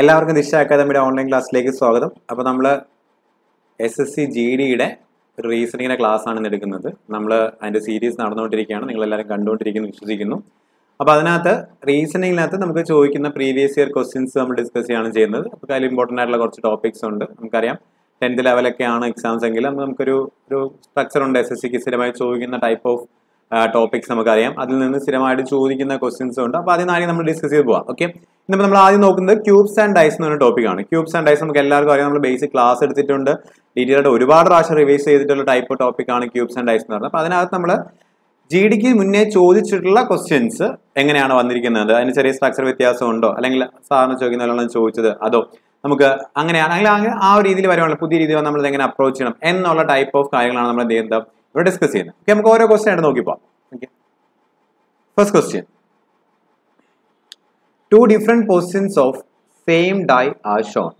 എല്ലാവർക്കും ദിശ അക്കാദമിയുടെ ഓൺലൈൻ ക്ലാസ്സിലേക്ക് സ്വാഗതം. അപ്പോൾ നമ്മൾ SSC GD യുടെ ഒരു റീസണിങ്ങിൻ്റെ ക്ലാസ്സാണ് എടുക്കുന്നത്. നമ്മൾ അതിൻ്റെ സീരീസ് നടന്നുകൊണ്ടിരിക്കുകയാണ്, നിങ്ങളെല്ലാവരും കണ്ടുകൊണ്ടിരിക്കുന്നു വിശ്വസിക്കുന്നു. അപ്പോൾ അതിനകത്ത് റീസണിങ്ങിനകത്ത് നമുക്ക് ചോദിക്കുന്ന പ്രീവിയസ് ഇയർ ക്വസ്റ്റ്യൻസ് നമ്മൾ ഡിസ്കസ് ചെയ്യുകയാണ് ചെയ്യുന്നത്. അപ്പോൾ അതിൽ ഇമ്പോർട്ടൻ്റ് ആയിട്ടുള്ള കുറച്ച് ടോപ്പിക്സ് ഉണ്ട്. നമുക്കറിയാം 10th ലെവലൊക്കെയാണ് എക്സാംസ് എങ്കിൽ നമുക്കൊരു സ്ട്രക്ചർ ഉണ്ട്. SSCക്ക് സ്ഥിരമായി ചോദിക്കുന്ന ടൈപ്പ് ഓഫ് ടോപ്പിക്സ് നമുക്കറിയാം, അതിൽ നിന്ന് സ്ഥിരമായിട്ട് ചോദിക്കുന്ന ക്വസ്റ്റ്യൻസ് ഉണ്ട്. അപ്പോൾ അതിനായി നമ്മൾ ഡിസ്കസ് ചെയ്ത് പോവാം. ഓക്കെ, ഇന്നിപ്പോൾ നമ്മൾ ആദ്യം നോക്കുന്നത് ക്യൂബ്സ് ആൻഡ് ഡൈസ് എന്ന് പറഞ്ഞ ടോപ്പിക്കാണ്. ക്യൂബ്സ് ആൻഡ് ഡൈസ് നമുക്ക് എല്ലാവർക്കും അറിയാം, നമ്മൾ ബേസിക് ക്ലാസ് എടുത്തിട്ടുണ്ട്, ഡീറ്റെയിൽ ആയിട്ട് ഒരുപാട് പ്രാവശ്യം റിവൈസ് ചെയ്തിട്ടുള്ള ടൈപ്പ് ടോപ്പിക്കാണ് ക്യൂബ്സ് ആൻഡ് ഡൈസ് എന്ന് പറഞ്ഞത്. അപ്പോൾ അതിനകത്ത് നമ്മൾ GDക്ക് മുന്നേ ചോദിച്ചിട്ടുള്ള ക്വസ്റ്റ്യൻസ് എങ്ങനെയാണ് വന്നിരിക്കുന്നത്, അതിന് ചെറിയ സ്ട്രക്ചർ വ്യത്യാസം ഉണ്ടോ, അല്ലെങ്കിൽ സാധാരണ ചോദിക്കുന്നവരാണോ ചോദിച്ചത്, അതോ നമുക്ക് അങ്ങനെയാണ് അല്ലെങ്കിൽ ആ ഒരു രീതിയിൽ വരുവാണെങ്കിൽ പുതിയ രീതിയിൽ നമ്മൾ എങ്ങനെ അപ്രോച്ച് ചെയ്യണം എന്നുള്ള ടൈപ്പ് ഓഫ് കാര്യങ്ങളാണ് നമ്മൾ എന്ത് ചെയ്യുന്നത് ഇവിടെ ഡിസ്കസ് ചെയ്യുന്നത്. ഓക്കെ, നമുക്ക് ഓരോ ക്വസ്റ്റ്യൻ ആയിട്ട് നോക്കിപ്പോ. Okay, first question, two different positions of same die are shown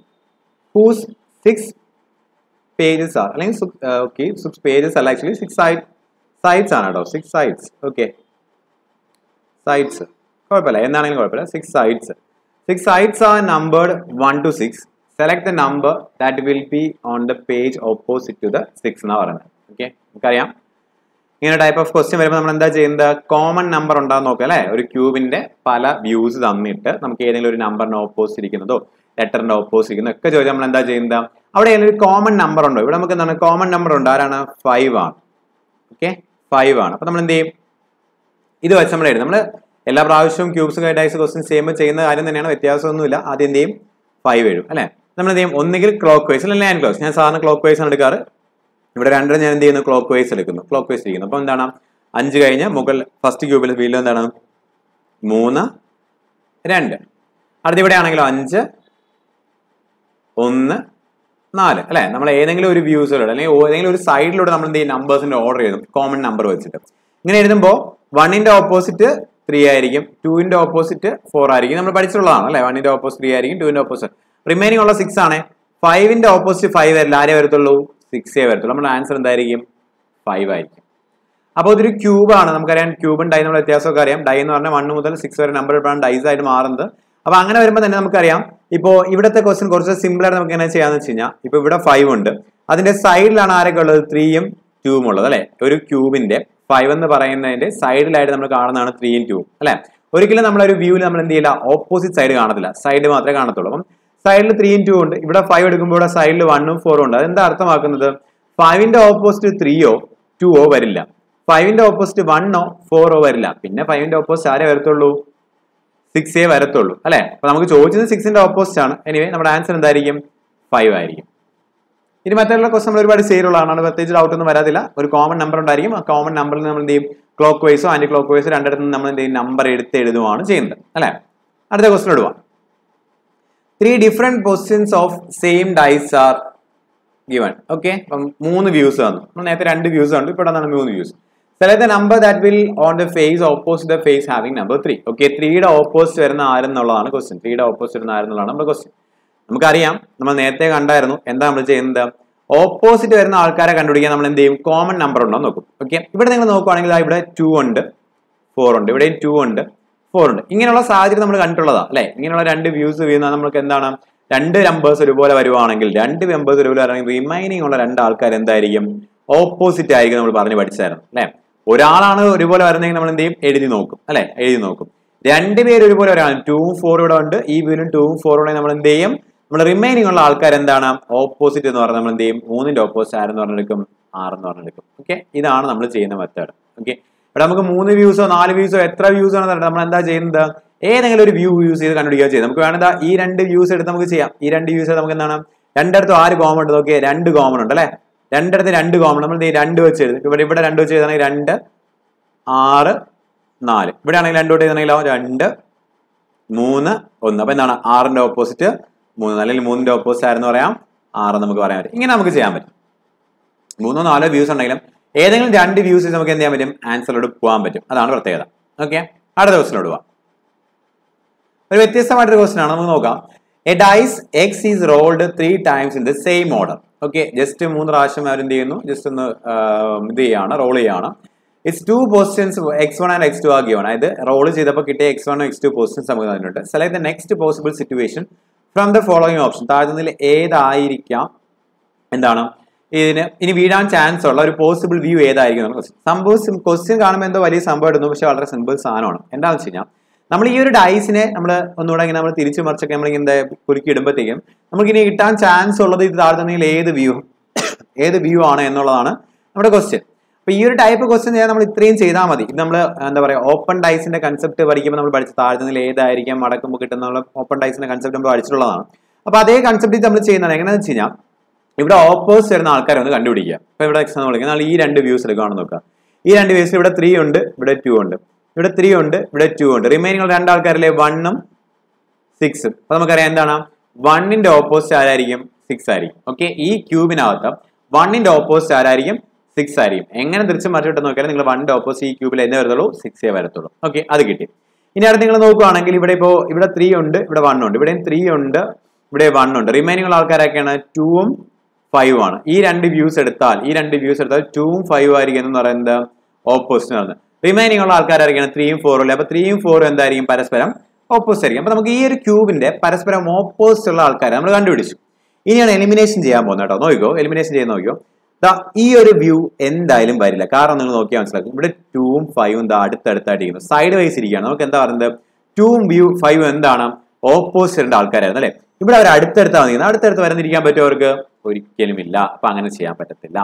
whose 6 pages are, അല്ലെങ്കിൽ ഓക്കെ 6 പേജസ് അല്ല, ആക്ച്വലി 6 സൈഡ്സ് ആണ് കേട്ടോ, 6 സൈഡ്സ്. ഓക്കെ, സൈഡ്സ് കുഴപ്പമില്ല, എന്താണെങ്കിലും കുഴപ്പമില്ല. 6 sides are numbered 1 to 6. Select the number that will be on the page opposite to the 6 എന്നാണ് പറയുന്നത്. Okay, നമുക്കറിയാം ഇങ്ങനെ ടൈപ്പ് ഓഫ് ക്വസ്റ്റ്യൻ വരുമ്പോൾ നമ്മൾ എന്താ ചെയ്യുന്നത്, കോമൺ നമ്പർ ഉണ്ടാകുന്ന നോക്കുക അല്ലേ. ഒരു ക്യൂബിൻ്റെ പല വ്യൂസ് തന്നിട്ട് നമുക്ക് ഏതെങ്കിലും ഒരു നമ്പറിന് ഓപ്പോസിറ്റ് ഇരിക്കുന്നതോ ലെറ്ററിൻ്റെ ഓപ്പോസിറ്റ് ഇരിക്കുന്നതോ ഒക്കെ ചോദിച്ചാൽ നമ്മൾ എന്താ ചെയ്യുന്നത്, അവിടെ ഏതെങ്കിലും ഒരു കോമൺ നമ്പർ ഉണ്ടോ. ഇവിടെ നമുക്ക് എന്താണ് കോമൺ നമ്പർ ഉണ്ട്, ആരാണ് 5 ആണ്. ഓക്കെ, 5 ആണ്. അപ്പോൾ നമ്മൾ എന്ത് ചെയ്യും, ഇത് വെച്ച് നമ്മൾ എഴുതും. നമ്മൾ എല്ലാ പ്രാവശ്യവും ക്യൂബ്സ് ഡൈസ് ക്വസ്റ്റ്യൻസ് ചെയ്യുമ്പോൾ ചെയ്യുന്ന കാര്യം തന്നെയാണ്, വ്യത്യാസമൊന്നുമില്ല. ആദ്യം എന്ത് ചെയ്യും, 5 എഴുതും അല്ലേ. നമ്മൾ എന്ത് ചെയ്യും, ഒന്നുകിൽ ക്ലോക്ക് വൈസ് അല്ലെങ്കിൽ ആൻഡ് ക്ലോക്ക്. ഞാൻ സാധാരണ ക്ലോക്ക് വൈസ് ആണ് എടുക്കാറ്, ഇവിടെ രണ്ടും ഞാൻ എന്ത് ചെയ്യുന്നു, ക്ലോക്ക് വൈസ് എടുക്കുന്നു, ക്ലോക്ക് വൈസ് ഇരിക്കുന്നു. അപ്പോൾ എന്താണ് 5 കഴിഞ്ഞ് മുകൾ ഫസ്റ്റ് ക്യൂബിൽ വീലും എന്താണ് 3, 2. അടുത്ത ഇവിടെ ആണെങ്കിലോ 5, 1, 4 അല്ലേ. നമ്മൾ ഏതെങ്കിലും ഒരു വ്യൂസിലൂടെ അല്ലെങ്കിൽ ഏതെങ്കിലും ഒരു സൈഡിലൂടെ നമ്മൾ എന്ത് ചെയ്യും, നമ്പേഴ്സിൻ്റെ ഓർഡർ എഴുതും കോമൺ നമ്പർ വെച്ചിട്ട്. ഇങ്ങനെ എഴുതുമ്പോൾ 1ൻ്റെ ഓപ്പോസിറ്റ് 3 ആയിരിക്കും, 2ൻ്റെ ഓപ്പോസിറ്റ് 4 ആയിരിക്കും, നമ്മൾ പഠിച്ചിട്ടുള്ളതാണ് അല്ലേ. 1ൻ്റെ ഓപ്പോസിറ്റ് 3 ആയിരിക്കും, 2ൻ്റെ ഓപ്പോസിറ്റ് റിമൈനിങ് ഉള്ള 6 ആണ്. 5ൻ്റെ ഓപ്പോസിറ്റ് 5 വരില്ല, ആരേ വരത്തുള്ളൂ, 6 വരത്തുള്ളൂ. നമ്മുടെ ആൻസർ എന്തായിരിക്കും, 5 ആയിരിക്കും. അപ്പോൾ ഇതൊരു ക്യൂബാണ്, നമുക്കറിയാം ക്യൂബും ഡൈ എന്നുള്ള വ്യത്യാസമൊക്കെ അറിയാം. ഡൈ എന്ന് പറഞ്ഞാൽ 1 മുതൽ 6 വരെ നമ്പർ എപ്പോഴാണ് ഡൈസ് ആയിട്ട് മാറുന്നത്. അപ്പോൾ അങ്ങനെ വരുമ്പോൾ തന്നെ നമുക്കറിയാം, ഇപ്പോൾ ഇവിടുത്തെ ക്വസ്റ്റ്യൻ കുറച്ച് സിമ്പിളായിട്ട് നമുക്ക് എങ്ങനെ ചെയ്യാന്ന് വെച്ച് കഴിഞ്ഞാൽ, ഇപ്പോൾ ഇവിടെ 5 ഉണ്ട്, അതിൻ്റെ സൈഡിലാണ് ആരൊക്കെ ഉള്ളത്, 3യും 2 ഉള്ളത് അല്ലേ. ഒരു ക്യൂബിൻ്റെ 5 എന്ന് പറയുന്നതിന്റെ സൈഡിലായിട്ട് നമ്മൾ കാണുന്നതാണ് 3 and 2 അല്ലെ. ഒരിക്കലും നമ്മളൊരു വ്യൂവിൽ നമ്മൾ എന്ത് ചെയ്യില്ല, ഓപ്പോസിറ്റ് സൈഡ് കാണത്തില്ല, സൈഡ് മാത്രമേ കാണത്തുള്ളൂ. അപ്പം സൈഡിൽ 3 and 2 ഉണ്ട്, ഇവിടെ 5 എടുക്കുമ്പോൾ ഇവിടെ സൈഡിൽ 1 ഉം 4 ഉം ഉണ്ട്. അതെന്താ അർത്ഥമാക്കുന്നത്, 5ന്റെ ഓപ്പോസിറ്റ് 3 or 2 വരില്ല, 5ന്റെ ഓപ്പോസിറ്റ് 1 or 4 വരില്ല, പിന്നെ 5ന്റെ ഓപ്പോസിറ്റ് ആരേ വരത്തുള്ളൂ, 6 വരത്തുള്ളൂ അല്ലെ. അപ്പൊ നമുക്ക് ചോദിച്ചത് 6ന്റെ ഓപ്പോസിറ്റ് ആണ്. എനിവേ നമ്മുടെ ആൻസർ എന്തായിരിക്കും, 5 ആയിരിക്കും. ഇനി മറ്റുള്ള ക്വസ്റ്റ്യൻ നമ്മൾ ഒരുപാട് ചെയ്തുള്ളതാണ്, പ്രത്യേകിച്ച് ഡൗട്ട് ഒന്നും വരാതില്ല. ഒരു കോമൺ നമ്പർ ഉണ്ടായിരിക്കും, ആ കോമൺ നമ്പറിൽ നമ്മൾ എന്ത് ചെയ്യും, ക്ലോക്ക് വൈസോ ആൻറ്റി ക്ലോക്ക് വൈസോ രണ്ടിടത്ത് നമ്മൾ എന്ത് ചെയ്യും, നമ്പർ എടുത്ത് എഴുതുവാണ് ചെയ്യുന്നത് അല്ലേ. അടുത്ത ക്വസ്റ്റ്യൻ ഇടുവാ, 3 different positions of same dice are given. Okay, അപ്പം 3 വ്യൂസ് തന്നു, നമ്മൾ നേരത്തെ 2 വ്യൂസ് ഉണ്ട്, ഇപ്പോൾ എന്താണ് 3 views. Select the number that will on the face opposite the face having number 3. Okay, 3യുടെ ഓപ്പോസിറ്റ് വരുന്ന ആരെന്നുള്ളതാണ് ക്വസ്റ്റ്യൻ, 3യുടെ ഓപ്പോസിറ്റ് വരുന്ന ആരെന്നുള്ളതാണ് നമ്മുടെ ക്വസ്റ്റ്യൻ. നമുക്കറിയാം, നമ്മൾ നേരത്തെ കണ്ടായിരുന്നു എന്താ നമ്മൾ ചെയ്യുന്നത്, ഓപ്പോസിറ്റ് വരുന്ന ആൾക്കാരെ കണ്ടുപിടിക്കാൻ നമ്മൾ എന്ത് ചെയ്യും, കോമൺ നമ്പർ ഉണ്ടോ നോക്കും. ഓക്കെ, ഇവിടെ നിങ്ങൾ നോക്കുവാണെങ്കിൽ ഇവിടെ 2 ഉണ്ട് 4 ഉണ്ട്, ഇവിടെയും 2 ഉണ്ട് 4 ഉണ്ട്. ഇങ്ങനെയുള്ള സാഹചര്യം നമ്മൾ കണ്ടിട്ടുള്ളതാണ് അല്ലേ. ഇങ്ങനെയുള്ള 2 വ്യൂസ് വീഴുന്ന നമുക്ക് എന്താണ്, 2 നമ്പേഴ്സ് ഒരുപോലെ വരുവാണെങ്കിൽ, 2 നമ്പേഴ്സ് ഒരുപോലെ വരുവാണെങ്കിൽ റിമൈനിങ് ഉള്ള 2 ആൾക്കാർ എന്തായിരിക്കും, ഓപ്പോസിറ്റ് ആയിരിക്കും. നമ്മൾ പറഞ്ഞ് പഠിച്ചായിരുന്നു അല്ലേ, ഒരാളാണ് ഒരുപോലെ വരുന്നെങ്കിൽ നമ്മൾ എന്ത് ചെയ്യും, എഴുതി നോക്കും അല്ലേ, എഴുതി നോക്കും. 2 പേര് ഒരുപോലെ വരാണ്, 2 ഉം 4 ഇവിടെ ഉണ്ട്, ഈ വീലും 2 ഉം 4 ഉണ്ടെങ്കിൽ നമ്മൾ എന്ത് ചെയ്യും, നമ്മൾ റിമൈനിങ് ഉള്ള ആൾക്കാർ എന്താണ് ഓപ്പോസിറ്റ് എന്ന് പറഞ്ഞാൽ നമ്മൾ എന്ത് ചെയ്യും, 3ന്റെ ഓപ്പോസിറ്റ് ആരെന്ന് പറഞ്ഞെടുക്കും, 6 എന്ന് പറഞ്ഞെടുക്കും. ഓക്കെ, ഇതാണ് നമ്മൾ ചെയ്യുന്ന മെത്തേഡ്. ഓക്കെ, ഇവിടെ നമുക്ക് 3 വ്യൂസോ 4 വ്യൂസോ എത്ര വ്യൂസ് ആണെന്ന് പറഞ്ഞാൽ നമ്മൾ എന്താ ചെയ്യുന്നത്, ഏതെങ്കിലും ഒരു വ്യൂ യൂസ് ചെയ്ത് കണ്ടുപിടിക്കുക ചെയ്യും. നമുക്ക് വേണമെങ്കിൽ ഈ 2 വ്യൂസ് എടുത്ത് നമുക്ക് ചെയ്യാം. ഈ 2 വ്യൂസ് നമുക്ക് എന്താണ്, 2 ഇടത്തും 6 കോമൺ ഉണ്ട്. നോക്കിയാൽ 2 കോമൺ ഉണ്ട് അല്ലേ, 2 ഇടത്ത് 2 കോമൺ. നമ്മൾ എന്ത് ചെയ്യും, 2 വെച്ച് എഴുതും. ഇവിടെ 2 വെച്ച് എഴുതാണെങ്കിൽ 2, 6, 4. ഇവിടെ ആണെങ്കിൽ 2 തൊട്ട് എഴുതാണെങ്കിലോ 2, 3, 1. അപ്പൊ എന്താണ് 6ന്റെ ഓപ്പോസിറ്റ് 3, അല്ലെങ്കിൽ 3ന്റെ ഓപ്പോസിറ്റ് ആരെന്ന് പറയാം, 6 നമുക്ക് പറയാൻ പറ്റും. ഇങ്ങനെ നമുക്ക് ചെയ്യാൻ പറ്റും. 3 or 4 വ്യൂസ് ഉണ്ടെങ്കിലും ഏതെങ്കിലും 2 വ്യൂസ് നമുക്ക് എന്ത് ചെയ്യാൻ പറ്റും, ആൻസറിലോട് പോകാൻ പറ്റും. അതാണ് പ്രത്യേകത. ഓക്കെ, അടുത്ത ക്വസ്റ്റിനോട് പോവാം. ഒരു വ്യത്യസ്തമായിട്ടൊരു ക്വസ്റ്റൻ ആണ്, നമുക്ക് നോക്കാം. A dice X is rolled 3 times in the same order. Okay, just 3 പ്രാവശ്യം അവരെന്ത് ചെയ്യുന്നു, ജസ്റ്റ് ഒന്ന് ഇത് ചെയ്യാണ്, റോൾ ചെയ്യാണ്. It's 2 positions X1 and X2 are given. അതായത് റോൾ ചെയ്തപ്പോൾ കിട്ടിയ X1 ഉം X2 പൊസിഷൻസ് നമുക്ക് തന്നിട്ടുണ്ട്. Select the next possible situation from the following option. That is the chance or possible view. Some questions are very simple. നമ്മൾ ഈ ഒരു ഡൈസിനെ നമ്മൾ ഒന്നുകൂടി നമ്മൾ തിരിച്ചു മറിച്ചൊക്കെ നമ്മൾ ഇങ്ങനെ കുറുക്കി ഇടുമ്പോഴത്തേക്കും നമുക്ക് ഇനി കിട്ടാൻ ചാൻസ് ഉള്ളത് ഇത് താരതമ്യേന ഏത് വ്യൂ ആണ് എന്നുള്ളതാണ് നമ്മുടെ ക്വസ്റ്റ്യൻ. അപ്പോൾ ഈ ഒരു ടൈപ്പ് ക്വസ്റ്റ്യൻ ചെയ്യാൻ നമ്മൾ ഇത്രയും ചെയ്താൽ മതി. ഇത് നമ്മൾ എന്താ പറയുക ഓപ്പൺ ഡൈസിന്റെ കൺസെപ്റ്റ് പഠിക്കുമ്പോൾ നമ്മൾ പഠിച്ച താരതമ്യേന ഏതായിരിക്കും മടക്കുമ്പോൾ കിട്ടുന്ന ഓപ്പൺ ഡൈസിന്റെ കൺസെപ്റ്റ് നമ്മൾ പഠിച്ചിട്ടുള്ളതാണ്. അപ്പോൾ അതേ കൺസെപ്റ്റ് നമ്മൾ ചെയ്യുന്നത് എങ്ങനെയാണെന്ന് വെച്ച് കഴിഞ്ഞാൽ ഇവിടെ ഓപ്പോസ് വരുന്ന ആൾക്കാരെ ഒന്ന് കണ്ടുപിടിക്കുക. അപ്പോൾ ഇവിടെ എക്സാമ്പിൾ എടുക്കുക, നമ്മൾ ഈ രണ്ട് വ്യൂസ് എടുക്കുകയാണെന്ന് നോക്കുക. ഈ രണ്ട് വ്യൂസിൽ ഇവിടെ 3 ഉണ്ട്, ഇവിടെ 2 ഉണ്ട്, ഇവിടെ 3 ഉണ്ട്, ഇവിടെ 2 ഉണ്ട്. റിമൈനിങ് രണ്ടാൾക്കാരിലെ 1 ഉം 6 ഉം. അപ്പൊ നമുക്കറിയാം എന്താണ് 1-ന്റെ ഓപ്പോസിറ്റ് ആരായിരിക്കും 6 ആയിരിക്കും. ഓക്കെ, ഈ ക്യൂബിനകത്ത് 1-ന്റെ ഓപ്പോസിറ്റ് ആരായിരിക്കും 6 ആയിരിക്കും. എങ്ങനെ തിരിച്ച് മാറ്റിട്ട് നോക്കിയാൽ നിങ്ങൾ 1-ന്റെ ഓപ്പോസിറ്റ് ഈ ക്യൂബിൽ എന്നെ വരത്തുള്ളൂ 6 വരത്തുള്ളൂ. ഓക്കെ, അത് കിട്ടി. ഇനി അടുത്ത് നിങ്ങൾ നോക്കുകയാണെങ്കിൽ ഇവിടെ ഇപ്പോൾ ഇവിടെ 3 ഉണ്ട്, ഇവിടെ 1 ഉണ്ട്, ഇവിടെയും 3 ഉണ്ട്, ഇവിടെ 1 ഉണ്ട്. റിമൈനിങ് ആൾക്കാരൊക്കെയാണ് 2 ഉം 5 ആണ്. ഈ രണ്ട് വ്യൂസ് എടുത്താൽ 2 ഉം 5 ആയിരിക്കും എന്ന് പറയുന്നത് ഓപ്പോസിറ്റ് ആണ്. റിമൈനിങ് ഉള്ള ആൾക്കാരായിരിക്കണം 3 ഉം 4 അല്ലേ. അപ്പൊ 3 ഉം 4 എന്തായിരിക്കും പരസ്പരം ഓപ്പോസിറ്റ് ആയിരിക്കും. അപ്പൊ നമുക്ക് ഈ ഒരു ക്യൂബിന്റെ പരസ്പരം ഓപ്പോസിറ്റ് ഉള്ള ആൾക്കാരെ നമ്മൾ കണ്ടുപിടിച്ചു. ഇനിയാണ് എലിമിനേഷൻ ചെയ്യാൻ പോകുന്നത് കേട്ടോ. നോക്കിക്കോ, എലിമിനേഷൻ ചെയ്യാൻ നോക്കിയോ. ഈ ഒരു വ്യൂ എന്തായാലും വരില്ല. കാരണം നിങ്ങൾ നോക്കിയാൽ മനസ്സിലാക്കും ഇവിടെ 2 ഉം 5 ഉം അടുത്തടുത്തായിട്ടിരിക്കുന്നു, സൈഡ് വൈസ് ഇരിക്കുകയാണ്. നമുക്ക് എന്താ പറയുന്നത് 2 ഉം 5 എന്താണ് ഓപ്പോസിറ്റ് ആൾക്കാരായിരുന്നു അല്ലേ. ഇവിടെ അവർ അടുത്തടുത്താണ് നിൽക്കുന്നത്. അടുത്തടുത്ത് വരുന്നിരിക്കാൻ പറ്റും അവർക്ക് ഒരിക്കലും ഇല്ല. അപ്പൊ അങ്ങനെ ചെയ്യാൻ പറ്റത്തില്ല.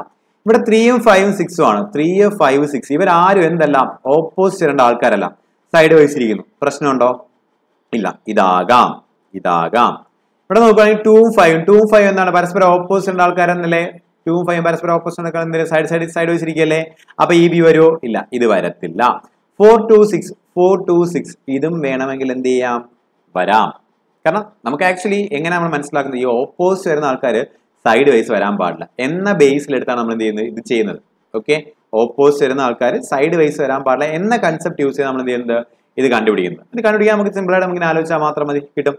ഇവിടെ 3 ഉം 5 ഉം 6 ആണ്. 3 5 6 ഇവരാരും എന്തല്ല ഓപ്പോസിറ്റ് രണ്ട് ആൾക്കാരല്ല, സൈഡ് വൈസ് ഇരിക്കുന്നു. പ്രശ്നമുണ്ടോ? ഇല്ല. ഇതാകാം. ഇവിടെ നോക്കുകയാണെങ്കിൽ 2 ഉം 5 എന്താണ് പരസ്പരം ഓപ്പോസിറ്റ് രണ്ട് ആൾക്കാരെന്നല്ലേ. 2 ഉം 5 പരസ്പരം ഓപ്പോസിറ്റ് ആൾക്കാരെന്നല്ലേ, സൈഡ് വൈസ് ഇരിക്കല്ലേ. അപ്പൊ ഈ ബി വരുമോ? ഇല്ല, ഇത് വരത്തില്ല. 4 2 6 ഇതും വേണമെങ്കിൽ എന്ത് ചെയ്യാം, വരാം. കാരണം നമുക്ക് ആക്ച്വലി എങ്ങനെ നമ്മൾ മനസ്സിലാക്കുന്നത് ഈ ഓപ്പോസിറ്റ് വരുന്ന ആൾക്കാർ സൈഡ് വൈസ് വരാൻ പാടില്ല എന്ന ബേസിലെടുത്താണ് നമ്മൾ എന്ത് ചെയ്യുന്നത്, ഇത് ചെയ്യുന്നത്. ഓക്കെ, ഓപ്പോസിറ്റ് വരുന്ന ആൾക്കാർ സൈഡ് വൈസ് വരാൻ പാടില്ല എന്ന കൺസെപ്റ്റ് യൂസ് ചെയ്ത് നമ്മൾ എന്ത് ചെയ്യുന്നത്, ഇത് കണ്ടുപിടിക്കുന്നത്. ഇത് കണ്ടുപിടിക്കാൻ നമുക്ക് സിമ്പിളായിട്ട് നമുക്ക് ആലോചിച്ചാൽ മാത്രം മതി, കിട്ടും.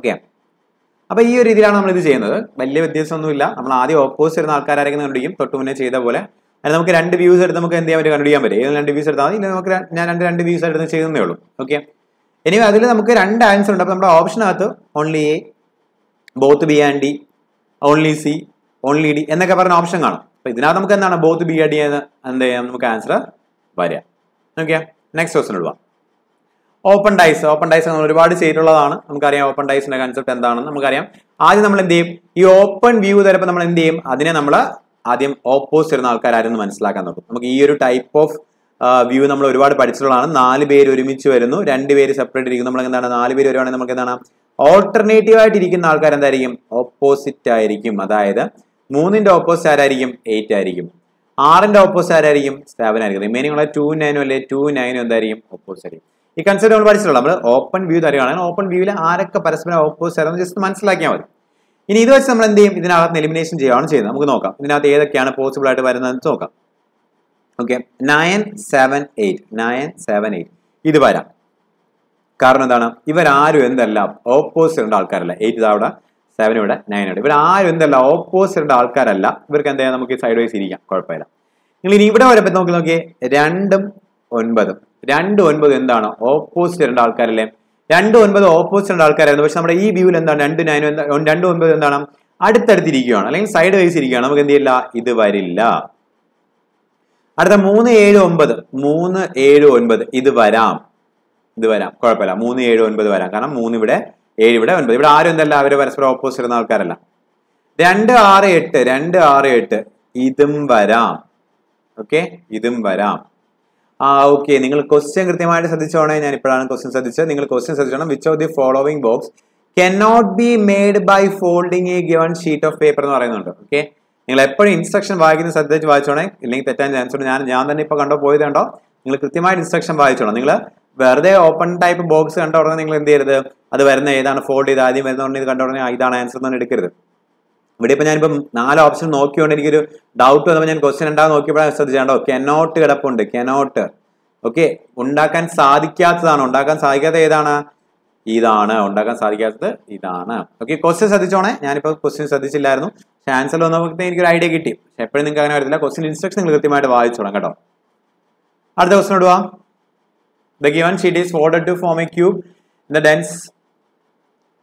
ഓക്കെ, അപ്പൊ ഈ ഒരു രീതിയിലാണ് നമ്മൾ ഇത് ചെയ്യുന്നത്. വലിയ വ്യത്യാസമൊന്നുമില്ല. നമ്മൾ ആദ്യം ഓപ്പോസിറ്റ് വരുന്ന ആൾക്കാരായിരിക്കും കണ്ടുപിടിക്കും, തൊട്ട് മുന്നേ ചെയ്ത പോലെ. അത് നമുക്ക് 2 വ്യൂസ് എടുത്ത് നമുക്ക് എന്ത് ചെയ്യാൻ പറ്റും, കണ്ടുപിടിക്കാൻ പറ്റും. ഏത് 2 വ്യൂസ് എടുത്താൽ മതി. നമുക്ക് ഞാൻ രണ്ട് വ്യൂസ് എടുത്ത് ചെയ്യുന്നേ ഉള്ളൂ. ഓക്കെ, ഇനി അതിൽ നമുക്ക് 2 ആൻസർ ഉണ്ട്. അപ്പൊ നമ്മുടെ ഓപ്ഷനകത്ത് only A, both B and D, only C, only D എന്നൊക്കെ പറഞ്ഞ ഓപ്ഷൻ കാണും. അപ്പൊ ഇതിനകത്ത് നമുക്ക് എന്താണ് ബോത്ത് ബി ആൻഡ് ഡി എന്ന് എന്ത് ചെയ്യാം, നമുക്ക് ആൻസർ വരിക. ഓക്കെ, നെക്സ്റ്റ് ക്വസ്റ്റ്യൻ ഇടുക. ഓപ്പൺ ഡൈസ് നമ്മൾ ഒരുപാട് ചെയ്തിട്ടുള്ളതാണ്. നമുക്കറിയാം ഓപ്പൺ ഡൈസിന്റെ കൺസെപ്റ്റ് എന്താണെന്ന് നമുക്കറിയാം. ആദ്യം നമ്മൾ എന്ത് ചെയ്യും, ഈ ഓപ്പൺ വ്യൂ തരപ്പോൾ നമ്മൾ എന്ത് ചെയ്യും, അതിനെ നമ്മൾ ആദ്യം ഓപ്പോസിറ്റ് വരുന്ന ആൾക്കാരായിരുന്നു മനസ്സിലാക്കാൻ നോക്കും. നമുക്ക് ഈ ഒരു ടൈപ്പ് ഓഫ് വ്യൂ നമ്മൾ ഒരുപാട് പഠിച്ചിട്ടുള്ളതാണ്. 4 പേര് ഒരുമിച്ച് വരുന്നു, 2 പേര് സെപ്പറേറ്റ് ഇരിക്കുന്നു. നമ്മൾ എന്താണ് 4 പേര് വരുവാണെങ്കിൽ നമുക്ക് എന്താണ് ഓൾട്ടർനേറ്റീവ് ആയിട്ടിരിക്കുന്ന ആൾക്കാർ എന്തായിരിക്കും, ഓപ്പോസിറ്റ് ആയിരിക്കും. അതായത് 3-ന്റെ ഓപ്പോസിറ്റ് ആരായിരിക്കും 8 ആയിരിക്കും, 6-ന്റെ ഓപ്പോസിറ്റ് ആരായിരിക്കും 7 ആയിരിക്കും. റിമൈനിങ് ഉള്ള 2 9 അല്ലേ, 2 9 എന്തായിരിക്കും ഓപ്പോസിറ്റ് ആയിരിക്കും. ഈ കൺസെപ്റ്റ് നമ്മൾ പഠിച്ചിട്ടുള്ള നമ്മൾ ഓപ്പൺ വ്യൂ തരുകയാണെങ്കിൽ ഓപ്പൺ വ്യൂവിൽ ആരൊക്കെ പരസ്പരം ഓപ്പോസിറ്റ് ആയിരുന്നു ജസ്റ്റ് മനസ്സിലാക്കിയാൽ മതി. ഇനി ഇത് വെച്ച് നമ്മൾ എന്ത് ചെയ്യും, ഇതിനകത്ത് എലിമിനേഷൻ ചെയ്യുകയാണ് ചെയ്യുന്നത്. നമുക്ക് നോക്കാം ഇതിനകത്ത് ഏതൊക്കെയാണ് പോസിബിൾ ആയിട്ട് വരുന്നതെന്ന് നോക്കാം. ഓക്കെ, 9 7 8 ഇത് വരാം. കാരണം എന്താണ്, ഇവരാരും എന്തല്ല ഓപ്പോസിറ്റ് രണ്ട് ആൾക്കാരല്ല. 8 അവിടെ, 7 ഇവിടെ, 9 ഇവിടെ. ഇവരാരും എന്തല്ല ഓപ്പോസിറ്റ് രണ്ട് ആൾക്കാരല്ല. ഇവർക്ക് എന്താ, നമുക്ക് സൈഡ് വൈസ് ഇരിക്കാം, കുഴപ്പമില്ല. നിങ്ങൾ ഇനി ഇവിടെ വരപ്പോ നോക്കി നോക്കിയേ, 2 9 എന്താണ് ഓപ്പോസിറ്റ് രണ്ട് ആൾക്കാരല്ലേ. 2 9 ഓപ്പോസിറ്റ് രണ്ട് ആൾക്കാരായിരുന്നു. പക്ഷെ നമ്മുടെ ഈ വ്യൂവിൽ എന്താണ് 2 9 2 9 എന്താണ് അടുത്തടുത്തിരിക്കുകയാണ്, അല്ലെങ്കിൽ സൈഡ് വൈസ് ഇരിക്കുകയാണ്. നമുക്ക് എന്ത് ചെയ്യില്ല, ഇത് വരില്ല. അടുത്ത 3 7 9 ഇത് വരാം, കുഴപ്പമില്ല. 3 7 9 വരാം. കാരണം 3 ഇവിടെ, 7 ഇവിടെ, 9 ഇവിടെ. ആരും എന്തല്ല, അവര് പരസ്പരം ഓപ്പോസിറ്റ് വരുന്ന ആൾക്കാരല്ല. 2 6 8 ഇതും വരാം. ഓക്കെ, ഇതും വരാം. ഓക്കെ, നിങ്ങൾ ക്വസ്റ്റ്യൻ കൃത്യമായിട്ട് ശ്രദ്ധിച്ചോണേ. ഞാൻ ഇപ്പോഴാണ് ക്വസ്റ്റ്യൻ ശ്രദ്ധിച്ചത്. നിങ്ങൾ ക്വസ്റ്റ്യൻ ശ്രദ്ധിച്ചോണം. Which of the following box cannot be made by folding a given sheet of paper എന്ന് പറയുന്നുണ്ട്. ഓക്കെ, നിങ്ങൾ എപ്പോഴും ഇൻസ്ട്രക്ഷൻ വായിക്കുന്ന ശ്രദ്ധിച്ച് വായിച്ചോണേ, ഇല്ലെങ്കിൽ തെറ്റാൻ ചാൻസ് ഉണ്ട്. ഞാൻ തന്നെ ഇപ്പൊ പോയതുണ്ടോ, നിങ്ങൾ കൃത്യമായിട്ട് ഇൻസ്ട്രക്ഷൻ വായിച്ചോണം. നിങ്ങൾ വെറുതെ ഓപ്പൺ ടൈപ്പ് ബോക്സ് കണ്ട ഉടനെ നിങ്ങൾ എന്ത് ചെയ്യരുത്, അത് വരുന്ന ഏതാണ് ഫോൾഡ് ചെയ്ത് ആദ്യം വരുന്ന ഉടനെ ഇത് കണ്ട ഉടനെ ഇതാണ് ആൻസർ എന്ന് എടുക്കരുത്. ഇവിടെ ഇപ്പൊ ഞാനിപ്പം 4 ഓപ്ഷൻ നോക്കിയോണ്ട് എനിക്കൊരു ഡൗട്ട് വന്നപ്പോൾ ഞാൻ ക്വസ്റ്റ്യൻ ഉണ്ടാകും നോക്കിയപ്പോഴാണ് ശ്രദ്ധിച്ചാണ്ടോ കനോട്ട് കിടപ്പുണ്ട്. കനോട്ട്, ഓക്കെ, ഉണ്ടാക്കാൻ സാധിക്കാത്ത ഏതാണ്, ഇതാണ് ഉണ്ടാക്കാൻ സാധിക്കാത്തത്, ഇതാണ്. ഓക്കെ, ക്വസ്റ്റ്യൻ ശ്രദ്ധിച്ചോണേ. ഞാനിപ്പോൾ ക്വസ്റ്റ്യൻ ശ്രദ്ധിച്ചില്ലായിരുന്നു. പക്ഷെ ആൻസർ വന്നപ്പോഴത്തേക്ക് എനിക്കൊരു ഐഡിയ കിട്ടി. പക്ഷെ എപ്പോഴും നിങ്ങൾക്ക് അങ്ങനെ വരത്തില്ല. ക്വസ്റ്റ്യൻ ഇൻസ്ട്രക്ഷൻ നിങ്ങൾ കൃത്യമായിട്ട് വായിച്ചോളാം കേട്ടോ. അടുത്ത ക്വസ്റ്റ്യൻ ഇടുക. The given sheet is folded to form a cube. The dense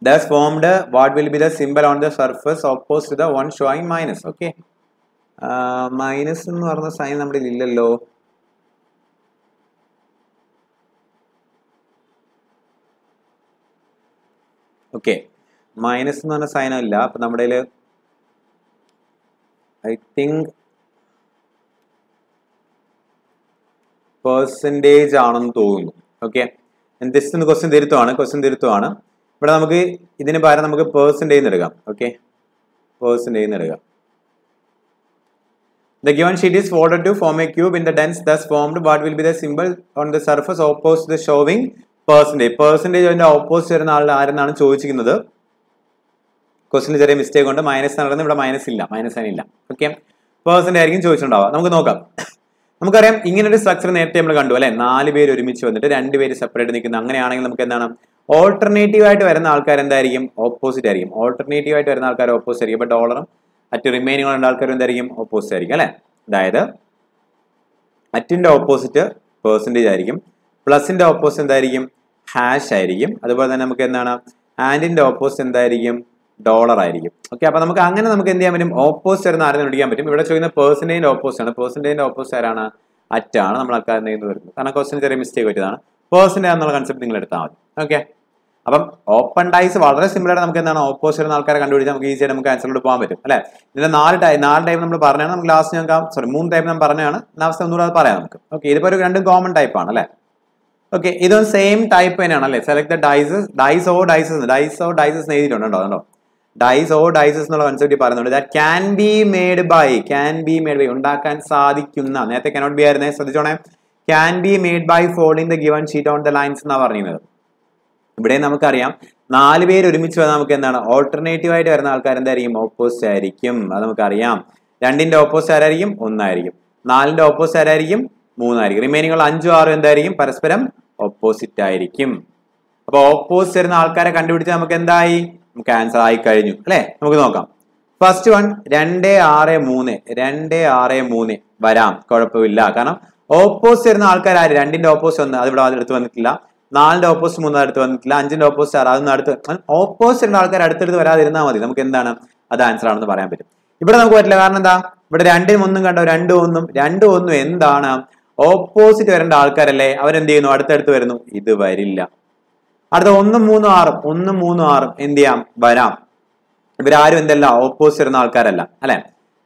Thus formed what will be the symbol on the surface opposed to the one showing minus. Okay. Minus nu varna sign nammade illallo. Okay. Minus nu varna sign illa. Appo nammade I think percentage aanennu thonu. Okay. And this is the question theruthana. But നമുക്ക് ഇതിനെ പകരം നമുക്ക് percentage എടുക്കാം. Okay, percentage എടുക്കാം. The given sheet is folded to form a cube in the dense thus formed. What will be the symbol on the surface opposed to the showing percentage? Percentage അതിന്റെ opposite വരുന്ന ആളുടെ ആരെന്നാണ് ചോദിച്ചിരിക്കുന്നത്. ക്വസ്റ്റ്യനിൽ ചെറിയ mistake ഉണ്ട്. Minus എന്ന് പറയുന്നത് ഇവിടെ മൈനസ് ഇല്ല, മൈനസ് ആയില്ല. ഓക്കേ, പെർസെന്റേജ് ആയിരിക്കും ചോദിച്ചിട്ടുണ്ടാവുക. നമുക്ക് നോക്കാം. നമുക്കറിയാം ഇങ്ങനൊരു സ്ട്രക്ചർ നേരത്തെ നമ്മൾ കണ്ടു അല്ലേ, 4 പേര് ഒരുമിച്ച് വന്നിട്ട് 2 പേര് സെപ്പറേറ്റ് നിൽക്കുന്നത്. അങ്ങനെയാണെങ്കിൽ നമുക്ക് എന്താണ്, ഓൾട്ടർനേറ്റീവ് ആയിട്ട് വരുന്ന ആൾക്കാർ എന്തായിരിക്കും, ഓപ്പോസിറ്റ് ആയിരിക്കും. ഓൾട്ടർനേറ്റീവ് ആയിട്ട് വരുന്ന ആൾക്കാർ ഓപ്പോസിറ്റ് ആയിരിക്കും. അപ്പോൾ ഡോളറും അറ്റ് റിമൈനിങ് ഉള്ള ആൾക്കാരും എന്തായിരിക്കും, ഓപ്പോസിറ്റ് ആയിരിക്കും അല്ലേ. അതായത് അറ്റിൻ്റെ ഓപ്പോസിറ്റ് പെർസെൻറ്റേജ് ആയിരിക്കും, പ്ലസിൻ്റെ ഓപ്പോസിറ്റ് എന്തായിരിക്കും, ഹാഷ് ആയിരിക്കും. അതുപോലെ തന്നെ നമുക്ക് എന്താണ്, ആൻഡിൻ്റെ ഓപ്പോസിറ്റ് എന്തായിരിക്കും, ഡോളർ ആയിരിക്കും. ഓക്കെ, അപ്പോൾ നമുക്ക് അങ്ങനെ നമുക്ക് എന്ത് ചെയ്യാൻ പറ്റും, ഓപ്പോസിറ്റ് വരുന്ന ആരെന്ന് വിളിക്കാൻ പറ്റും. ഇവിടെ ചോദിക്കുന്ന പെർസെൻറ്റേജിൻ്റെ ഓപ്പോസിറ്റ് ആണ്, പെർസെൻറ്റേജിൻ്റെ ഓപ്പോസിറ്റ് ആരാണ്, അറ്റാണ്. നമ്മൾ ആൾക്കാരുടെ വരുന്നത് കാരണം ക്വസ്റ്റ്യൻ ചെറിയ മിസ്റ്റേക്ക് പറ്റിയതാണ്. പേഴ്സൻ്റേജ് എന്നുള്ള കൺസെപ്റ്റ് നിങ്ങൾ എടുത്താൽ മതി. ഓക്കെ, അപ്പം ഓപ്പൺ ടൈസ് വളരെ സിമ്പിൾ ആയിട്ട് നമുക്ക് എന്താണ്, ഓപ്പോസിറ്റ് ഉള്ള ആൾക്കാരെ കണ്ടുപിടിച്ചാൽ നമുക്ക് ഈസിയായിട്ട് നമുക്ക് ആൻസറിലോട്ട് പോകാൻ പറ്റും അല്ലേ. ഇതിൻ്റെ 4 ടൈപ്പ് നമ്മൾ പറഞ്ഞാണ്. നമുക്ക് ലാസ്റ്റ് ഞാൻ 3 ടൈപ്പ് ഞാൻ പറഞ്ഞതാണ്. ലാസ്റ്റ് ഒന്നുകൂടെ അത് പറയാം നമുക്ക്. ഓക്കെ, ഇതിപ്പോൾ ഒരു 2 കോമൺ ടൈപ്പ് ആണ് അല്ലേ. ഓക്കെ, ഇതൊരു സെയിം ടൈപ്പ് തന്നെയാണ് അല്ലേ. Select the dices, dice or dices എഴുതിയിട്ടുണ്ടോ, അതുണ്ടോ ഡൈസ് ഓർ ഡൈസസ് എന്നുള്ള കൺസെപ്റ്റ് പറയുന്നുണ്ട്. That can be made by ഉണ്ടാക്കാൻ സാധിക്കുന്ന, നേരത്തെ കനോട്ട് ബി ആയിരുന്നേ, ശ്രദ്ധിച്ചോണേ. Can be made by folding the given sheet on the lines എന്നാണ് പറഞ്ഞിരുന്നത്. ഇവിടെ നമുക്കറിയാം 4 പേര് ഒരുമിച്ച് വന്നാൽ നമുക്ക് എന്താണ്, ഓൾട്ടർനേറ്റീവ് ആയിട്ട് വരുന്ന ആൾക്കാർ എന്തായിരിക്കും, ഓപ്പോസിറ്റ് ആയിരിക്കും. അത് നമുക്കറിയാം. 2ന്റെ ഓപ്പോസിറ്റ് ആരായിരിക്കും, 1 ആയിരിക്കും. 4ന്റെ ഓപ്പോസിറ്റ് ആരായിരിക്കും, 3 ആയിരിക്കും. റിമൈനിങ് ഉള്ള 5, 6 എന്തായിരിക്കും, പരസ്പരം ഓപ്പോസിറ്റ് ആയിരിക്കും. അപ്പൊ ഓപ്പോസിറ്റ് വരുന്ന ആൾക്കാരെ കണ്ടുപിടിച്ചാൽ നമുക്ക് എന്തായി, നമുക്ക് ആൻസർ ആയി കഴിഞ്ഞു അല്ലെ. നമുക്ക് നോക്കാം. ഫസ്റ്റ് വൺ 2, 6, 3 വരാം, കുഴപ്പമില്ല. കാരണം ഓപ്പോസിറ്റ് വരുന്ന ആൾക്കാർ ആര്, 2ന്റെ ഓപ്പോസിറ്റ് 1, അത് ഇവിടെ അടുത്ത് വന്നിട്ടില്ല. 4ന്റെ ഓപ്പോസിറ്റ് 3 അടുത്ത് വന്നിട്ടില്ല. 5ന്റെ ഓപ്പോസിറ്റ് 6 അതൊന്നും അടുത്ത്, ഓപ്പോസിറ്റ് വരുന്ന ആൾക്കാർ അടുത്തടുത്ത് വരാതിരുന്നാൽ മതി. നമുക്ക് എന്താണ്, അത് ആൻസർ ആണെന്ന് പറയാൻ പറ്റും. ഇവിടെ നമുക്ക് പറ്റില്ല. കാരണം എന്താ, ഇവിടെ 2, 1 കണ്ടോ, 2, 1 എന്താണ്, ഓപ്പോസിറ്റ് വരേണ്ട ആൾക്കാരല്ലേ. അവരെന്ത് ചെയ്യുന്നു, അടുത്തടുത്ത് വരുന്നു, ഇത് വരില്ല. അടുത്ത 1, 3, 6 എന്ത് ചെയ്യാം, വരാം. ഇവരാരും എന്തല്ല, ഓപ്പോസിറ്റ് വരുന്ന ആൾക്കാരല്ല അല്ലെ.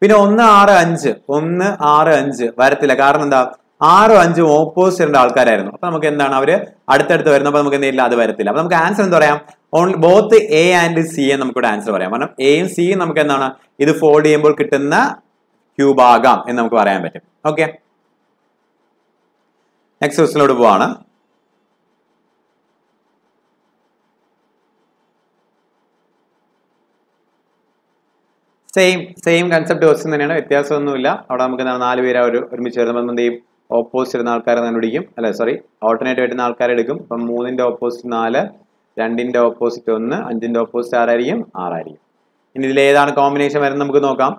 പിന്നെ 1, 6, 5 വരത്തില്ല. കാരണം എന്താ, 6, 5 ഓപ്പോസിറ്റ് വരേണ്ട ആൾക്കാരായിരുന്നു. അപ്പൊ നമുക്ക് എന്താണ്, അവര് അടുത്തടുത്ത് വരുന്നപ്പോൾ നമുക്ക് എന്തെയില്ല, അത് വരത്തില്ല. അപ്പൊ നമുക്ക് ആൻസർ എന്താ പറയാം, ബോത്ത് എ ആൻഡ് സി എന്ന് നമുക്കിവിടെ ആൻസർ പറയാം. കാരണം എയും സിയും നമുക്ക് എന്താണ്, ഇത് ഫോൾഡ് ചെയ്യുമ്പോൾ കിട്ടുന്ന ക്യൂബ് ആകാം എന്ന് നമുക്ക് പറയാൻ പറ്റും. ഓക്കെ, നെക്സ്റ്റ് ക്വസ്റ്റിനോട് പോവാണ്. സെയിം കൺസെപ്റ്റ് ക്വസ്റ്റ്യൻ തന്നെയാണ്, വ്യത്യാസമൊന്നുമില്ല. അവിടെ നമുക്ക് 4 പേര് ഒരുമിച്ച് വരുമ്പോൾ എന്ത് ചെയ്യും, ഓപ്പോസിറ്റ് വരുന്ന ആൾക്കാരെ കണ്ടുപിടിക്കും അല്ലെ. സോറി, ഓൾട്ടർനേറ്റ് വരുന്ന ആൾക്കാരെ എടുക്കും. അപ്പം 3ന്റെ ഓപ്പോസിറ്റ് 4, 2ന്റെ ഓപ്പോസിറ്റ് 1, 5ന്റെ ഓപ്പോസിറ്റ് 6 ആയിരിക്കും. ഇനി ഇതിൽ ഏതാണ് കോമ്പിനേഷൻ വരുന്നത് നമുക്ക് നോക്കാം.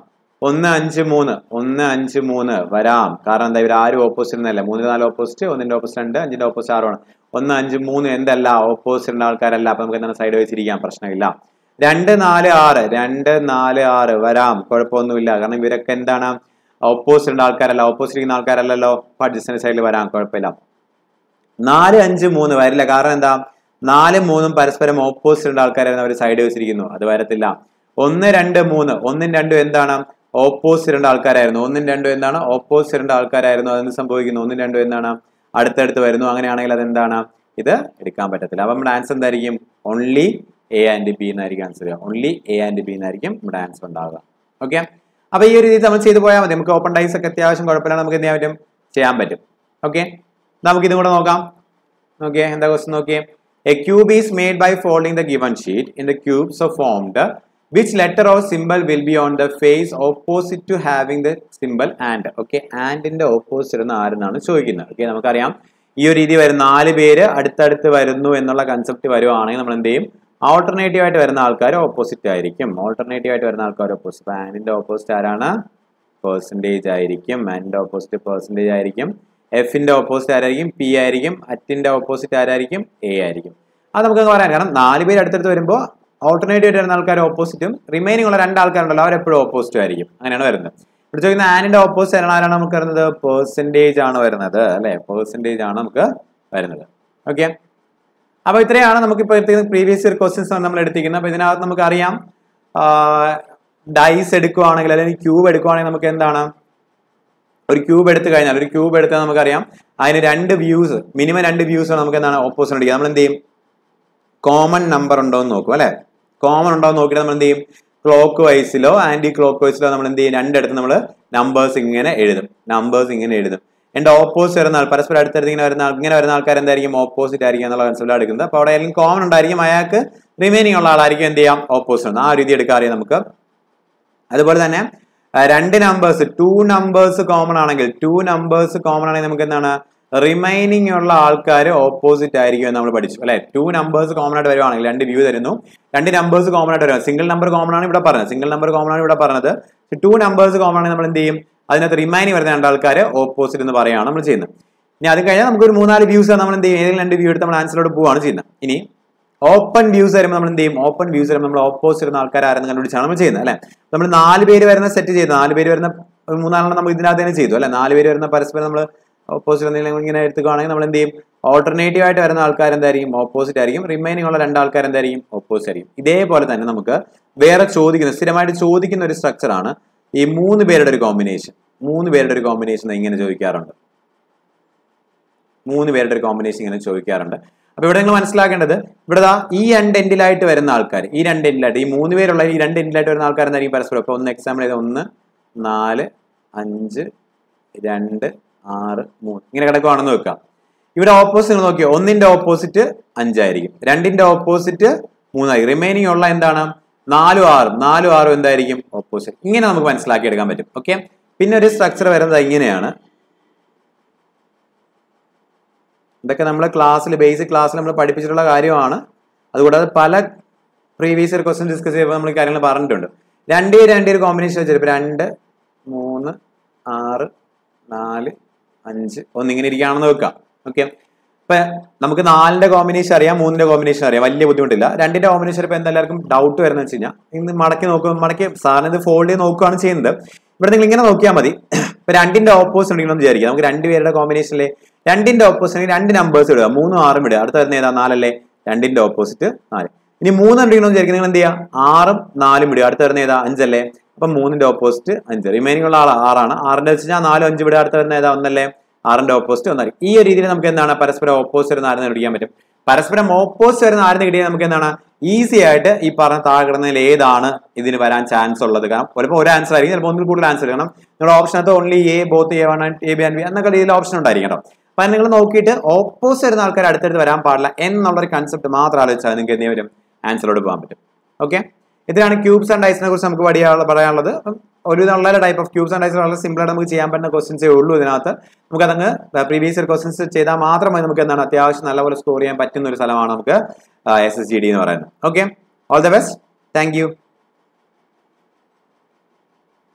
1, 5, 3 വരാം. കാരണം എന്താ, ഇവർ ആരും ഓപ്പോസിറ്റ് എന്നല്ല. 3ന് 4 ഓപ്പോസിറ്റ്, 1ന്റെ ഓപ്പോസിറ്റ് 2, 5ന്റെ ഓപ്പോസിറ്റ് 6 ആണ്. 1, 5, 3 എന്തല്ല, ഓപ്പോസിറ്റ് ആൾക്കാരല്ല. അപ്പൊ നമുക്ക് എന്താണ്, സൈഡ് വെച്ചിരിക്കാം, പ്രശ്നമില്ല. 2, 4, 6 വരാം, കുഴപ്പമൊന്നുമില്ല. കാരണം ഇവരൊക്കെ എന്താണ്, ഓപ്പോസിറ്റ് ആൾക്കാരല്ല, ഓപ്പോസിറ്റ് ഇരിക്കുന്ന ആൾക്കാരല്ലല്ലോ. അഡ്ജസ്റ്റന്റ് സൈഡിൽ വരാം, കുഴപ്പമില്ല. 4, 5, 3 വരില്ല. കാരണം എന്താ, 4, 3 പരസ്പരം ഓപ്പോസിറ്റ് ആൾക്കാരായിരുന്നു, അവർ സൈഡ് വെച്ചിരിക്കുന്നു, അത് വരത്തില്ല. 1, 2, 3 1, 2 എന്താണ്, ഓപ്പോസിറ്റ് ആൾക്കാരായിരുന്നു. 1, 2 എന്താണ്, ഓപ്പോസിറ്റ് ആൾക്കാരായിരുന്നു. അതെന്ത് സംഭവിക്കുന്നു, 1, 2 എന്താണ്, അടുത്തടുത്ത് വരുന്നു. അങ്ങനെയാണെങ്കിൽ അതെന്താണ്, ഇത് എടുക്കാൻ പറ്റത്തില്ല. അപ്പം നമ്മുടെ ആൻസർ എന്തായിരിക്കും, ഓൺലി എ ആൻഡ് ബി എന്നായിരിക്കും answer. Only A and B എന്നായിരിക്കും നമ്മുടെ ആൻസർ ഉണ്ടാവുക. ഓക്കെ, അപ്പൊ ഈ ഒരു രീതി നമ്മൾ ചെയ്തു പോയാൽ മതി. നമുക്ക് ഓപ്പൺ ടൈസ് ഒക്കെ അത്യാവശ്യം കുഴപ്പമില്ല, നമുക്ക് എന്ത് ചെയ്യാൻ പറ്റും, ചെയ്യാൻ പറ്റും. ഓക്കെ, നമുക്ക് ഇതും കൂടെ നോക്കാം. ഓക്കെ, എന്താ ക്വസ്റ്റ്യൻ നോക്കിയേ. A cube is made by folding the given sheet in the cubes of formed which letter or simple will be on the face opposite to having the simple and. Okay, ആൻഡിന്റെ opposite എന്ന് ആരെന്നാണ് ചോദിക്കുന്നത്. Okay, നമുക്കറിയാം ഈ ഒരു രീതി വരുന്ന 4 പേര് അടുത്തടുത്ത് വരുന്നു എന്നുള്ള കൺസെപ്റ്റ് വരുവാണെങ്കിൽ നമ്മൾ എന്ത് ചെയ്യും, ഓൾട്ടർനേറ്റീവ് ആയിട്ട് വരുന്ന ആൾക്കാർ ഓപ്പോസിറ്റ് ആയിരിക്കും. ഓൾട്ടർനേറ്റീവ് ആയിട്ട് വരുന്ന ആൾക്കാർ ഓപ്പോസിറ്റ്. ആൻഡിന്റെ ഓപ്പോസിറ്റ് ആരാണ്, പെർസെൻറ്റേജ് ആയിരിക്കും. ആൻഡിന്റെ ഓപ്പോസിറ്റ് പെർസെൻറ്റേജ് ആയിരിക്കും. എഫിന്റെ ഓപ്പോസിറ്റ് ആരായിരിക്കും, പി ആയിരിക്കും. അറ്റിന്റെ ഓപ്പോസിറ്റ് ആരായിരിക്കും, എ ആയിരിക്കും. അത് നമുക്ക് പറയാം. കാരണം 4 പേര് അടുത്തടുത്ത് വരുമ്പോൾ alternate ആയിട്ട് വരുന്ന ആൾക്കാർ ഓപ്പോസിറ്റും റിമൈനിങ് ഉള്ള രണ്ട് ആൾക്കാരുണ്ടല്ലോ അവർ എപ്പോഴും ഓപ്പോസിറ്റ് ആയിരിക്കും. അങ്ങനെയാണ് വരുന്നത്. ഇവിടെ ചോദിക്കുന്ന ആനിന്റെ ഓപ്പോസിറ്റ് ആരാണ് നമുക്ക് വരുന്നത്? പെർസെന്റേജ് ആണ് വരുന്നത് അല്ലേ? പെർസെന്റേജ് ആണ് നമുക്ക് വരുന്നത്. ഓക്കെ, അപ്പോൾ ഇത്രയാണ് നമുക്കിപ്പോൾ എടുത്തിരിക്കുന്ന പ്രീവിയസ് ഇയർ ക്വസ്റ്റ്യൻസ് ആണ് നമ്മൾ എടുത്തിരിക്കുന്നത്. അപ്പോൾ ഇതിനകത്ത് നമുക്കറിയാം ഡൈസ് എടുക്കുകയാണെങ്കിൽ അല്ലെങ്കിൽ ക്യൂബ് എടുക്കുകയാണെങ്കിൽ നമുക്ക് എന്താണ്, ഒരു ക്യൂബ് എടുത്തു കഴിഞ്ഞാൽ ഒരു ക്യൂബ് എടുത്താൽ നമുക്കറിയാം അതിന് രണ്ട് വ്യൂസ് മിനിമം രണ്ട് വ്യൂസ് ആണ് നമുക്ക് എന്താണ് ഓപ്പോസിറ്റ് അടിക്കുക. നമ്മൾ എന്ത് ചെയ്യും? കോമൺ നമ്പർ ഉണ്ടോ എന്ന് നോക്കും അല്ലേ? കോമൺ ഉണ്ടോ എന്ന് നോക്കിയിട്ട് നമ്മൾ എന്ത് ചെയ്യും? ക്ലോക്ക് വൈസിലോ ആന്റി ക്ലോക്ക് വൈസിലോ നമ്മൾ എന്ത് ചെയ്യും? രണ്ടിടത്ത് നമ്മൾ നമ്പേഴ്സ് ഇങ്ങനെ എഴുതും, നമ്പേഴ്സ് ഇങ്ങനെ എഴുതും. എൻ്റെ ഓപ്പോസിറ്റ് വരുന്ന ആൾ പരസ്പരം അടുത്തടുത്ത് ഇങ്ങനെ വരുന്ന ആൾക്കാർ എന്തായിരിക്കും? ഓപ്പോസിറ്റ് ആയിരിക്കും എന്നുള്ള കൺസെപ്റ്റ് എടുക്കുന്നത്. അപ്പോൾ അവിടെ എല്ലാം കോമൺ ഉണ്ടായിരിക്കും, അയാൾക്ക് റിമൈനിങ് ഉള്ള ആളായിരിക്കും എന്ത് ചെയ്യാം? ഓപ്പോസിറ്റ്. ആ രീതി എടുക്കാറിയാം നമുക്ക്. അതുപോലെ തന്നെ രണ്ട് നമ്പേഴ്സ് ടു നമ്പേഴ്സ് കോമൺ ആണെങ്കിൽ നമുക്ക് എന്താണ് റിമൈനിങ് ഉള്ള ആൾക്കാർ ഓപ്പോസിറ്റ് ആയിരിക്കും എന്ന് നമ്മൾ പഠിച്ചു അല്ലെ? ടു നമ്പേഴ്സ് കോമൺ ആയിട്ട് വരുവാണെങ്കിൽ രണ്ട് വ്യൂ തരുന്നു, രണ്ട് നമ്പേഴ്സ് കോമൺ ആയിട്ട് വരുവാണ്. സിംഗിൾ നമ്പർ കോമൺ ആണ് ഇവിടെ പറഞ്ഞത്. ടു നമ്പേഴ്സ് കോമൺ ആണെങ്കിൽ നമ്മൾ എന്ത് ചെയ്യും? അതിനകത്ത് റിമൈനിങ് വരുന്ന രണ്ട് ആൾക്കാർ ഓപ്പോസിറ്റ് എന്ന് പറയുകയാണ് നമ്മൾ ചെയ്യുന്നത്. ഇനി അത് കഴിഞ്ഞാൽ നമുക്ക് ഒരു മൂന്നാല് വ്യൂസ് നമ്മൾ എന്ത് ചെയ്യും? ഏതെങ്കിലും രണ്ട് വ്യൂ എടുത്ത് നമ്മൾ ആൻസറിലോട്ട് പോവുകയാണ് ചെയ്യുന്നത്. ഇനി ഓപ്പൺ വ്യൂസ് വരുമ്പോൾ നമ്മൾ എന്ത് ചെയ്യും? ഓപ്പൺ വ്യൂസ് വരുമ്പോൾ നമ്മൾ ഓപ്പോസിറ്റ് വരുന്ന ആൾക്കാർ ആരെന്ന് കണ്ടുപിടിച്ചാണ് നമ്മൾ ചെയ്യുന്നത് അല്ലെ? നമ്മൾ നാല് പേര് വരുന്ന സെറ്റ് ചെയ്തു, നാല് പേര് വരുന്ന മൂന്നാളെ നമ്മൾ ഇതിനകത്ത് തന്നെ ചെയ്തു അല്ലെ? നാല് പേര് വരുന്ന പരസ്പരം നമ്മൾ ഓപ്പോസിറ്റ് ഇങ്ങനെ എടുത്തുകയാണെങ്കിൽ നമ്മൾ എന്ത് ചെയ്യും? ഓൾട്ടർനേറ്റീവ് ആയിട്ട് വരുന്ന ആൾക്കാർ എന്തായിരിക്കും? ഓപ്പോസിറ്റ് ആയിരിക്കും. റിമൈനിങ് ഉള്ള രണ്ട് ആൾക്കാർ എന്തായിരിക്കും? ഓപ്പോസിറ്റ് ആയിരിക്കും. ഇതേപോലെ തന്നെ നമുക്ക് വേറെ സ്ഥിരമായിട്ട് ചോദിക്കുന്ന ഒരു സ്ട്രക്ചറാണ് ഈ മൂന്ന് പേരുടെ ഒരു കോമ്പിനേഷൻ ഇങ്ങനെ ചോദിക്കാറുണ്ട്. ഇങ്ങനെ ചോദിക്കാറുണ്ട്. അപ്പൊ ഇവിടെ നിങ്ങൾ മനസ്സിലാക്കേണ്ടത് ഇവിടെ ഈ മൂന്ന് പേരുള്ള ഈ രണ്ട് എൻഡിലായിട്ട് വരുന്ന ആൾക്കാർ എന്തായിരിക്കും പരസ്പരം? ഇപ്പൊ ഒന്ന് എക്സാമ്പിൾ ചെയ്ത് 1 4 5 2 6 3 ഇങ്ങനെ കിടക്കുവാണെന്ന് വെക്കാം. ഇവിടെ ഓപ്പോസിറ്റ് നോക്കിയോ, 1ന്റെ ഓപ്പോസിറ്റ് 5 ആയിരിക്കും, 2ന്റെ ഓപ്പോസിറ്റ് 3 ആയി, റിമൈനിങ് ഉള്ള എന്താണ് 4 6 എന്തായിരിക്കും? ഓപ്പോസിറ്റ്. ഇങ്ങനെ നമുക്ക് മനസ്സിലാക്കി എടുക്കാൻ പറ്റും. ഓക്കെ, പിന്നെ ഒരു സ്ട്രക്ചർ വരുന്നത് ഇങ്ങനെയാണ്. ഇതൊക്കെ നമ്മൾ ക്ലാസ്സിൽ ബേസിക് ക്ലാസ്സിൽ നമ്മൾ പഠിപ്പിച്ചിട്ടുള്ള കാര്യമാണ്. അതുകൂടാതെ പല പ്രീവിയസ് ഇയർ ക്വസ്റ്റ്യൻ ഡിസ്കസ് ചെയ്യുമ്പോൾ നമ്മൾ കാര്യങ്ങൾ പറഞ്ഞിട്ടുണ്ട്. രണ്ടേ ഒരു കോമ്പിനേഷൻ വെച്ചാൽ ഇപ്പോൾ 2 3 6 4 5 1 ഇങ്ങനെ ഇരിക്കുകയാണെന്ന് വെക്കാം. ഓക്കെ, ഇപ്പൊ നമുക്ക് 4ന്റെ കോമ്പിനേഷൻ അറിയാം, 3ന്റെ കോമ്പിനേഷൻ അറിയാം, വലിയ ബുദ്ധിമുട്ടില്ല. 2ന്റെ കോമ്പിനേഷൻ ഇപ്പൊ എല്ലാവർക്കും ഡൗട്ട് വരുന്നത് വെച്ച് കഴിഞ്ഞാൽ ഇന്ന് മടക്കി സാറിന് ഇത് ഫോൾഡ് ചെയ്ത് നോക്കുകയാണ് ചെയ്യുന്നത്. ഇവിടെ നിങ്ങൾ ഇങ്ങനെ നോക്കിയാൽ മതി. ഇപ്പൊ 2ന്റെ ഓപ്പോസിറ്റ് ഉണ്ടെങ്കിൽ നമ്മൾ വിചാരിക്കുക നമുക്ക് 2 പേരുടെ കോമ്പിനേഷനിലെ 2ന്റെ ഓപ്പോസിറ്റ് 2 നമ്പേഴ്സ് ഇടുക, 3 ഉം 6 ഇടുക. അടുത്ത വരുന്ന ഏതാ? 4 അല്ലേ? 2ന്റെ ഓപ്പോസിറ്റ് 4. ഇനി 3 ഉണ്ടെങ്കിൽ നമ്മൾ വിചാരിക്കുക നിങ്ങൾ എന്ത് ചെയ്യുക? 6 ഉം 4 ഇടുക. അടുത്ത വരുന്ന ഏതാ? 5 അല്ലേ? അപ്പൊ 3ന്റെ ഓപ്പോസിറ്റ് 5, റിമൈനിങ് ഉള്ള ആൾ 6 ആണ്. 6ന്റെ വെച്ച് കഴിഞ്ഞാൽ 4 5 ഇടുക. അടുത്ത വരുന്ന ഏതാ? 1 അല്ലേ? 6ന്റെ ഓപ്പോസിറ്റ് 1. ഈ ഒരു രീതിയിൽ നമുക്ക് എന്താണ് പരസ്പരം ഓപ്പോസിറ്റ് വരുന്ന ആരെന്ന് കണ്ടുപിടിക്കാൻ പറ്റും. പരസ്പരം ഓപ്പോസിറ്റ് വരുന്ന ആരെന്ന് കിട്ടിയാൽ നമുക്ക് എന്താണ് ഈസി ആയിട്ട് ഈ പറഞ്ഞ താഴെ കിടന്നതിൽ ഏതാണ് ഇതിന് വരാൻ ചാൻസ് ഉള്ളത്? കാരണം ചിലപ്പോൾ ഒരു ആൻസർ ആയിരിക്കും, ചിലപ്പോൾ ഒന്നിൽ കൂടുതൽ ആൻസർ ആയിരിക്കണം. നിങ്ങൾ ഓപ്ഷനകത്ത് only A, both A1 and B എന്നൊക്കെ രീതിയിൽ ഓപ്ഷൻ ഉണ്ടായിരിക്കണം. അപ്പം നിങ്ങൾ നോക്കിയിട്ട് ഓപ്പോസിറ്റ് വരുന്ന ആൾക്കാർ അടുത്തടുത്ത് വരാൻ പാടില്ല എന്നുള്ളൊരു കൺസെപ്റ്റ് മാത്രം ആലോചിച്ചാൽ നിങ്ങൾക്ക് എന്ത് ചെയ്യാൻ പറ്റും? ആൻസറോട് പോകാൻ പറ്റും. ഓക്കെ, ഇതാണ് ക്യൂബ്സ് ആൻഡ് ഡൈസിനെ കുറിച്ച് നമുക്ക് പറയാനുള്ളത്. ഒരുവിധമുള്ള type of cubes and dice വളരെ സിമ്പിളായിട്ട് നമുക്ക് ചെയ്യാൻ പറ്റുന്ന ക്വസ്റ്റ്യൻസേ ഉള്ളൂ. ഇതിനകത്ത് നമുക്ക് അതങ്ങ് പ്രീവിയസ് ഇയർ ക്വസ്റ്റ്യൻസ് ചെയ്താൽ മാത്രമേ നമുക്ക് എന്താണ് അത്യാവശ്യം നല്ലപോലെ സ്കോർ ചെയ്യാൻ പറ്റുന്ന ഒരു സ്ഥലമാണ് നമുക്ക് SSGD എന്ന് പറയുന്നത്. Okay, all the best. Thank U.